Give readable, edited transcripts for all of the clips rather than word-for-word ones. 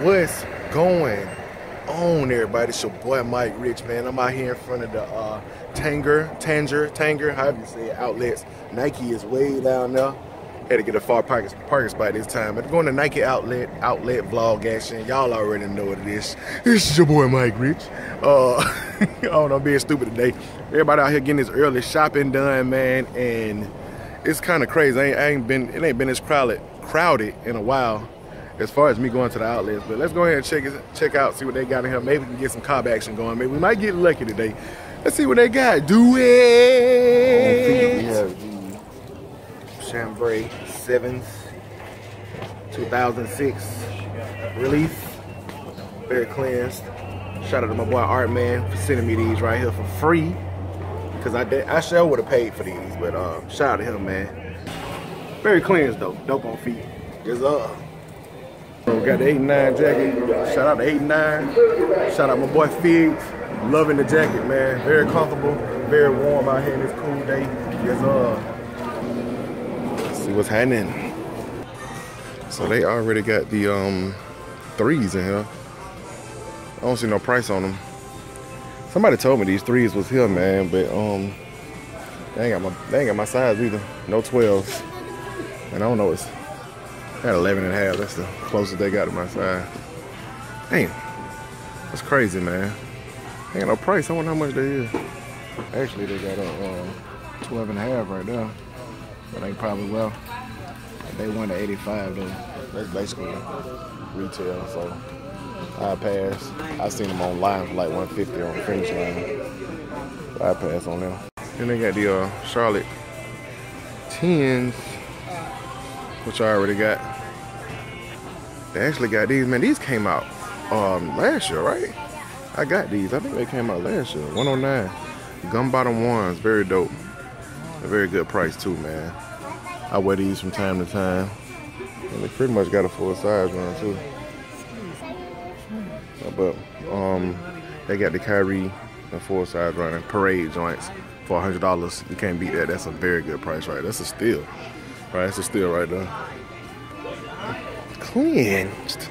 What's going on, everybody? It's your boy Mike Rich, man. I'm out here in front of the Tanger, however you say it, outlets. Nike is way down there. Had to get a far parking spot this time. But going to Nike outlet vlog action. Y'all already know what it is. This is your boy Mike Rich. Oh, I'm being stupid today. Everybody out here getting this early shopping done, man, and it's kind of crazy. It ain't been as crowded in a while, as far as me going to the outlets. But let's go ahead and check out, see what they got in here. Maybe we can get some cob action going. Maybe we might get lucky today. Let's see what they got. Do it! We have the Chambray 7th, 2006 release. Very cleansed. Shout out to my boy Art Man for sending me these right here for free. Because I sure would have paid for these. But shout out to him, man. Very cleansed, though. Dope on feet. Gizzard. Got the 89 jacket. Shout out to 89. Shout out my boy Figs. Loving the jacket, man. Very comfortable, very warm out here in this cool day. Yes, see what's happening. So they already got the threes in here. I don't see no price on them. Somebody told me these threes was here, man, but they ain't got my size either. No 12s. And I don't know what's. Got 11.5, that's the closest they got to my size. Damn, that's crazy, man. Ain't got no price, I wonder how much they is. Actually, they got a 12.5 right there, but they probably will. They went to 85 though. That's basically retail, so I pass. I seen them online for like 150 on the finish line. So I pass on them. Then they got the Charlotte 10s, which I already got. They actually got these, man. These came out last year, right? I got these. I think they came out last year. 109. Gum bottom ones. Very dope. A very good price too, man. I wear these from time to time. And they pretty much got a full size one too. But they got the Kyrie and full size running parade joints for $100. You can't beat that. That's a very good price, right? That's a steal. Right, that's a steal right there. Cleansed.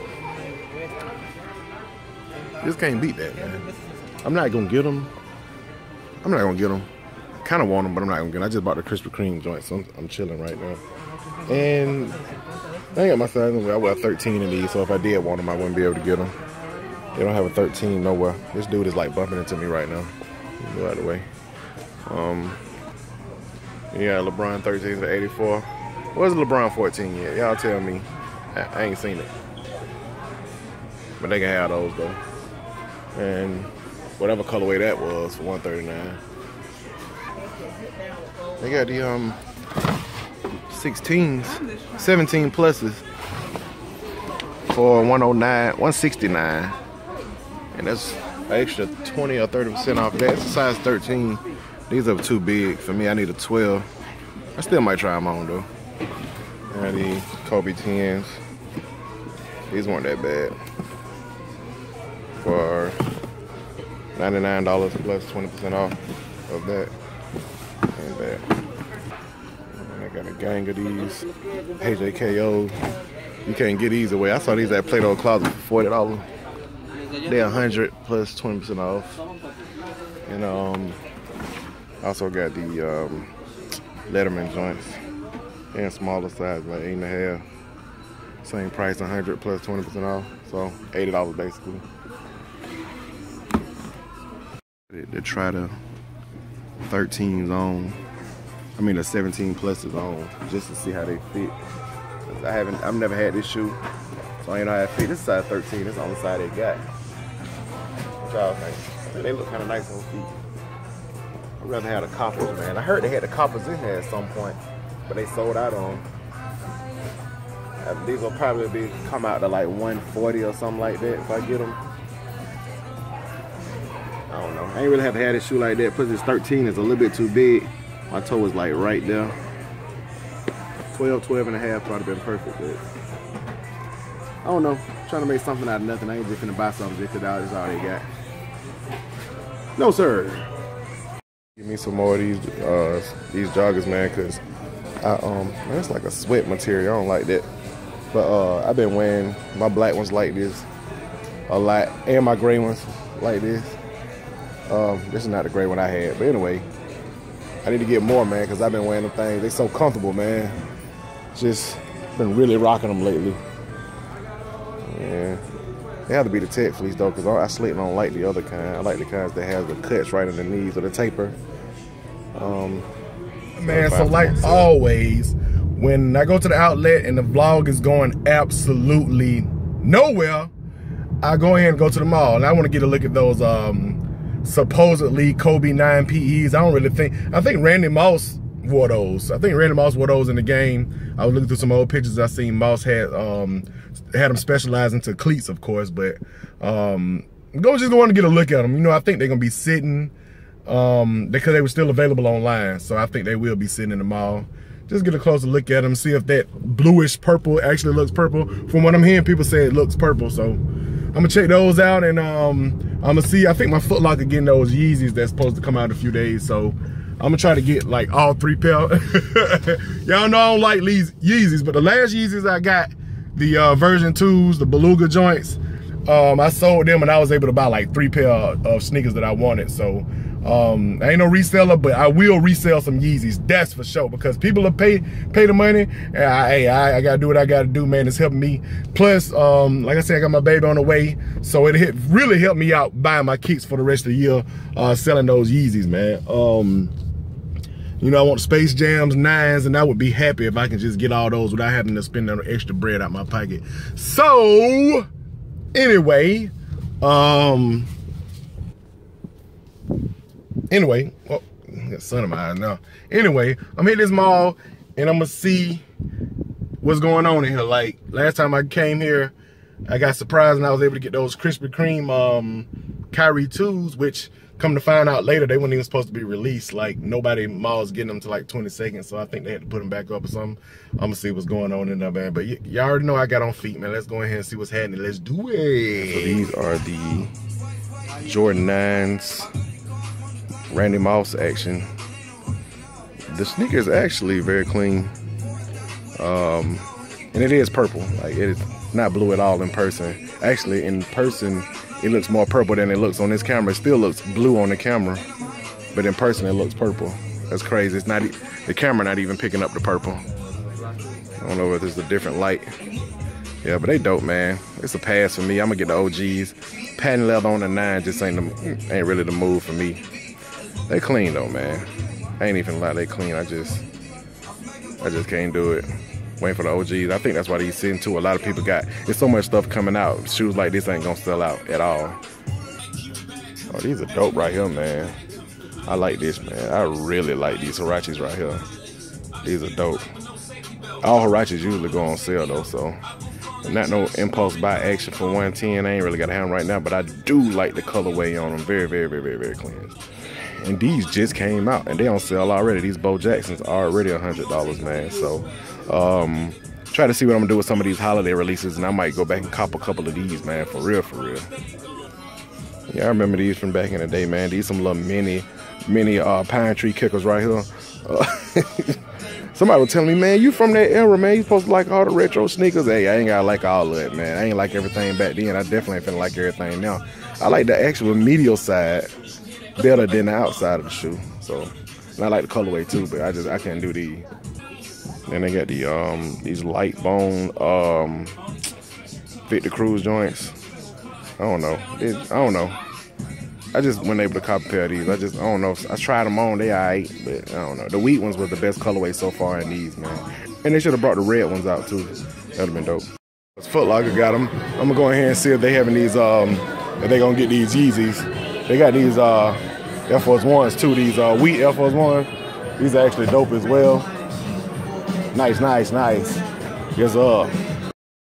This can't beat that, man. I'm not gonna get them. I'm not gonna get them. I kinda want them, but I'm not gonna get them. I just bought the Krispy Kreme joint, so I'm chilling right now. And I ain't got my size. I wear 13 of these, so if I did want them, I wouldn't be able to get them. They don't have a 13 nowhere. This dude is like bumping into me right now. Go out of the way. Yeah, LeBron 13 to 84. Where's LeBron 14 yet? Y'all tell me. I ain't seen it. But they can have those though. And whatever colorway that was for 139. They got the 16s, 17 pluses for 109, 169. And that's an extra 20 or 30% off that. It's a size 13. These are too big for me. I need a 12. I still might try them on though. I need Kobe 10s. These weren't that bad. For $99 plus 20% off of that. Ain't bad. And I got a gang of these. AJKO. You can't get these away. I saw these at Play-Doh Closet for $40. They're 100 plus 20% off. And also got the Letterman joints. And smaller size, like 8.5. Same price, 100 plus 20% off. So $80 basically. To try the 13s on, I mean the 17 pluses on, just to see how they fit. I've never had this shoe, so I ain't know how it fit. This size 13, that's the only size they got. What y'all think? They look kind of nice on feet. I'd rather have the coppers, man. I heard they had the coppers in there at some point, but they sold out on them. These will probably come out to like 140 or something like that if I get them. I don't know. I ain't really have had a shoe like that. Plus, this 13 is a little bit too big. My toe was like right there. 12 and a half probably been perfect, but I don't know. I'm trying to make something out of nothing. I ain't just gonna buy something just because that's all they got. No, sir. Give me some more of these joggers, man, because that's like a sweat material. I don't like that. But I've been wearing my black ones like this a lot, and my gray ones like this. This is not the gray one I had, but anyway, I need to get more, man, because I've been wearing them things. They so comfortable, man. Just been really rocking them lately. Yeah, they have to be the tech fleece though, because I sleep and I don't like the other kind. I like the kinds that have the cuts right in the knees or the taper. Man, so like always, when I go to the outlet and the vlog is going absolutely nowhere, I go in and go to the mall, and I want to get a look at those supposedly Kobe 9 PEs. I don't really think, I think Randy Moss wore those. I think Randy Moss wore those in the game. I was looking through some old pictures. I seen Moss had them specialized into cleats, of course, but just going to get a look at them. You know, I think they're gonna be sitting because they were still available online, so I think they will be sitting in the mall. Just get a closer look at them, see if that bluish purple actually looks purple. From what I'm hearing, people say it looks purple, so I'm gonna check those out, and I'm gonna see. I think my Foot Locker getting those Yeezys that's supposed to come out in a few days, so I'm gonna try to get like all 3 pair. Y'all know I don't like these Yeezys, but the last Yeezys I got, the version 2s, the Beluga joints, I sold them and I was able to buy like 3 pair of sneakers that I wanted. So I ain't no reseller, but I will resell some Yeezys, that's for sure, because people have pay the money, and I gotta do what I gotta do, man. It's helping me. Plus, like I said, I got my baby on the way, so it really helped me out buying my kicks for the rest of the year, selling those Yeezys, man. You know, I want Space Jams, 9s, and I would be happy if I can just get all those without having to spend that extra bread out my pocket. So anyway, well, I got sun in my eyes now. Anyway, I'm hitting this mall and I'm gonna see what's going on in here. Like last time I came here, I got surprised and I was able to get those Krispy Kreme Kyrie 2s, which come to find out later, they weren't even supposed to be released. Like nobody in malls getting them to like 22nd, so I think they had to put them back up or something. I'm gonna see what's going on in there, man. But y'all already know I got on feet, man. Let's go ahead and see what's happening. Let's do it. So these are the Jordan 9s. Randy Moss action. The sneaker is actually very clean, and it is purple. Like it is not blue at all in person. Actually, in person, it looks more purple than it looks on this camera. It still looks blue on the camera, but in person, it looks purple. That's crazy. It's not the camera not even picking up the purple. I don't know if it's a different light. Yeah, but they dope, man. It's a pass for me. I'm gonna get the OGs. Patent leather on the 9 just ain't really the move for me. They clean though, man. I ain't even lie, they clean. I just can't do it. Waiting for the OGs. I think that's why these season 2, a lot of people got. There's so much stuff coming out. Shoes like this ain't gonna sell out at all. Oh, these are dope right here, man. I like this, man. I really like these Huaraches right here. These are dope. All Huaraches usually go on sale though, so. And not no impulse buy action for 110. I ain't really got to have them right now, but I do like the colorway on them. Very, very, very, very, very clean. And these just came out and they on sale already. These Bo Jacksons are already $100, man. So try to see what I'm gonna do with some of these holiday releases, and I might go back and cop a couple of these, man, for real, for real. Yeah, I remember these from back in the day, man. These some little mini pine tree kickers right here. Somebody was telling me, man, you from that era, man. You supposed to like all the retro sneakers. Hey, I ain't gotta like all of it, man. I ain't like everything back then. I definitely ain't finna like everything now. I like the actual medial side better than the outside of the shoe. So, and I like the colorway too, but I can't do these. Then they got the these light bone Victor Cruz joints. I don't know. I just wasn't able to cop a pair of these. I don't know. I tried them on, they alright, but I don't know. The wheat ones were the best colorway so far in these, man. And they should have brought the red ones out too. That'd have been dope. Foot Locker got them. I'm gonna go ahead and see if they having these if they gonna get these Yeezys. They got these Air Force 1s too, these wheat Air Force 1s. These are actually dope as well. Nice, nice, nice. Yes,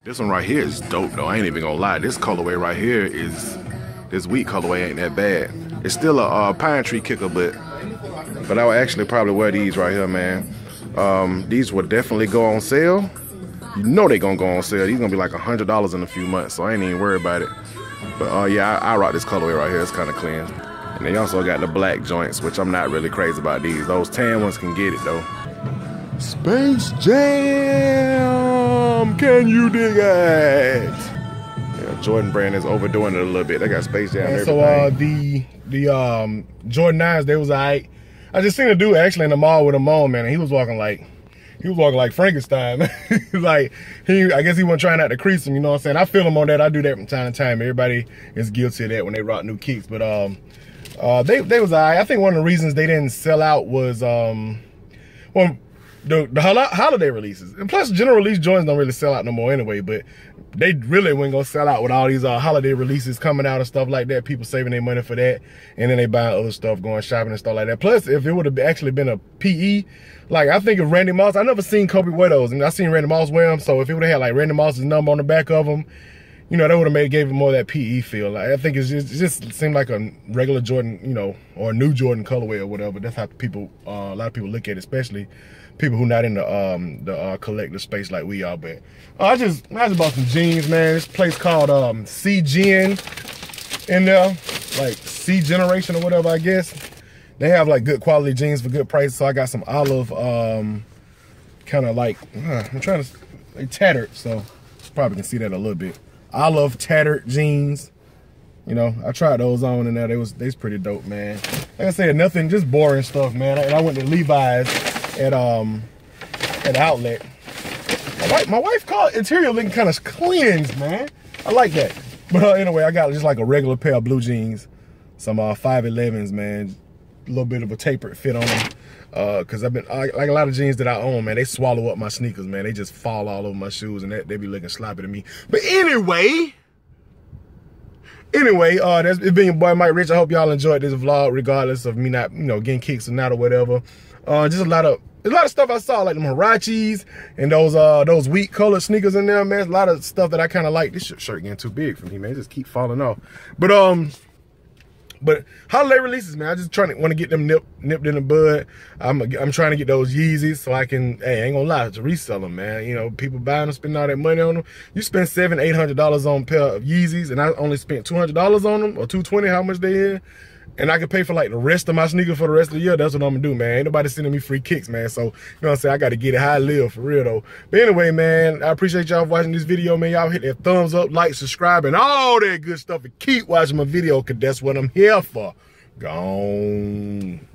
this one right here is dope though, I ain't even gonna lie. This colorway right here is, this wheat colorway ain't that bad. It's still a pine tree kicker, but I would actually probably wear these right here, man. These will definitely go on sale. You know they gonna go on sale. These gonna be like $100 in a few months, so I ain't even worried about it. But yeah, I rock this colorway right here. It's kind of clean. And they also got the black joints, which I'm not really crazy about these. Those tan ones can get it though. Space Jam! Can you dig it? Yeah, Jordan brand is overdoing it a little bit. They got Space Jam. And so the Jordan 9s, they was alright. I just seen a dude actually in the mall with them on, man, and he was walking like Frankenstein. Like I guess he wasn't trying not to crease him, you know what I'm saying? I feel him on that. I do that from time to time. Everybody is guilty of that when they rock new kicks. But they was alright. I think one of the reasons they didn't sell out was the holiday releases. And plus, general release joints don't really sell out no more anyway, but they really weren't going to sell out with all these holiday releases coming out and stuff like that. People saving their money for that, and then they buying other stuff, going shopping and stuff like that. Plus, if it would have actually been a PE, like I think of Randy Moss, I never seen Kobe wear those, and I seen Randy Moss wear them, so if it would have had like Randy Moss's number on the back of them, you know, that would have gave it more of that PE feel. Like, I think it just seemed like a regular Jordan, you know, or a new Jordan colorway or whatever. That's how people, a lot of people look at it, especially people who not in the collective space like we are. But I just bought some jeans, man. This place called C-Gen in there, like C-Generation or whatever, I guess. They have like good quality jeans for good price. So I got some olive, kind of like, they tattered, so probably can see that a little bit. I love tattered jeans. You know, I tried those on and they's pretty dope, man. Like I said, nothing, just boring stuff, man. And I went to Levi's at Outlet. My wife called interior looking kind of cleansed, man. I like that. But anyway, I got just like a regular pair of blue jeans, some 511s, man. A little bit of a tapered fit on them. Cause like a lot of jeans that I own, man, they swallow up my sneakers, man. They just fall all over my shoes and they be looking sloppy to me. But anyway, it's been your boy Mike Rich. I hope y'all enjoyed this vlog, regardless of me not, you know, getting kicks or not or whatever. Just a lot of stuff I saw, like them Huaraches and those wheat colored sneakers in there, man. It's a lot of stuff that I kind of like. This shirt getting too big for me, man. It just keep falling off. But holiday releases, man, I just want to get them nipped in the bud. I'm trying to get those Yeezys so I can, hey, I ain't gonna lie, to resell them, man. You know, people buying them, spending all that money on them. You spend $700–800 on a pair of Yeezys, and I only spent $200 on them, or $220, how much they is. And I can pay for like the rest of my sneaker for the rest of the year. That's what I'm gonna do, man. Ain't nobody sending me free kicks, man. So, you know what I'm saying? I gotta get it how I live, for real though. But anyway, man, I appreciate y'all watching this video, man. Y'all hit that thumbs up, like, subscribe, and all that good stuff. And keep watching my video, cause that's what I'm here for. Gone.